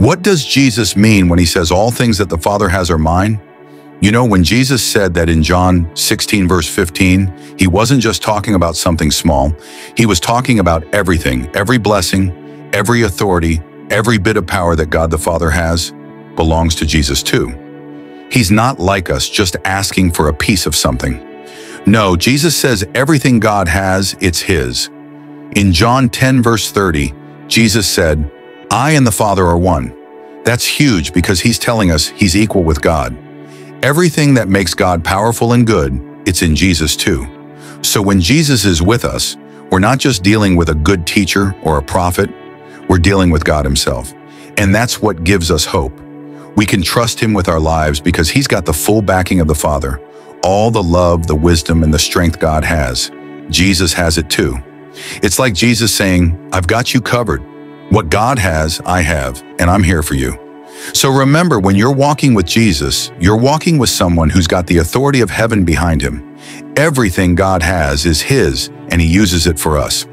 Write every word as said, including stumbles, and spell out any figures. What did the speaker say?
What does Jesus mean when he says all things that the Father has are mine? You know, when Jesus said that in John sixteen verse fifteen, he wasn't just talking about something small. He was talking about everything, every blessing, every authority, every bit of power that God the Father has belongs to Jesus too. He's not like us just asking for a piece of something. No, Jesus says everything God has, it's his. In John ten verse thirty, Jesus said, I and the Father are one. That's huge because he's telling us he's equal with God. Everything that makes God powerful and good, it's in Jesus too. So when Jesus is with us, we're not just dealing with a good teacher or a prophet, we're dealing with God himself. And that's what gives us hope. We can trust him with our lives because he's got the full backing of the Father. All the love, the wisdom, and the strength God has, Jesus has it too. It's like Jesus saying, I've got you covered. What God has, I have, and I'm here for you. So remember, when you're walking with Jesus, you're walking with someone who's got the authority of heaven behind him. Everything God has is his, and he uses it for us.